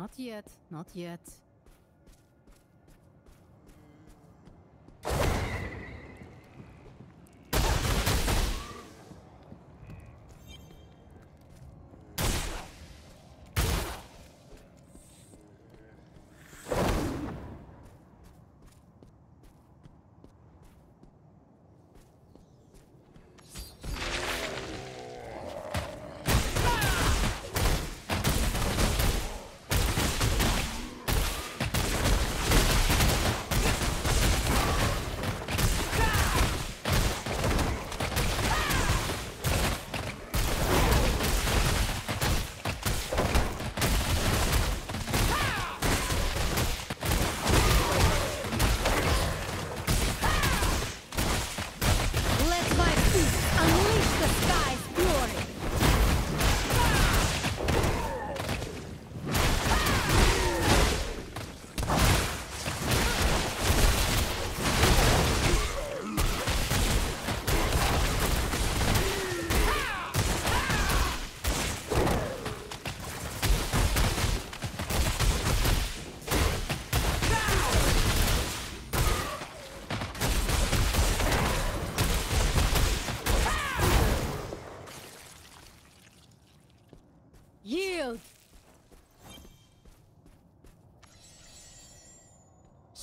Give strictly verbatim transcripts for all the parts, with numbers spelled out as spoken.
Not yet, not yet.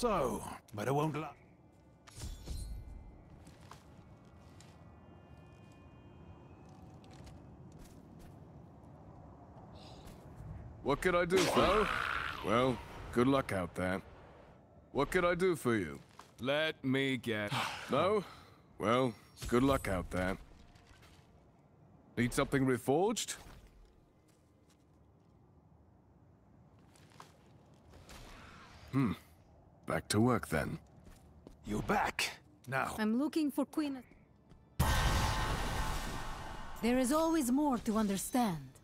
So, but I won't lie. What could I do, fellow? Well, good luck out there. What could I do for you? Let me get... No? Well, good luck out there. Need something reforged? Hmm. Back to work, then. You're back. Now. I'm looking for Queen... There is always more to understand.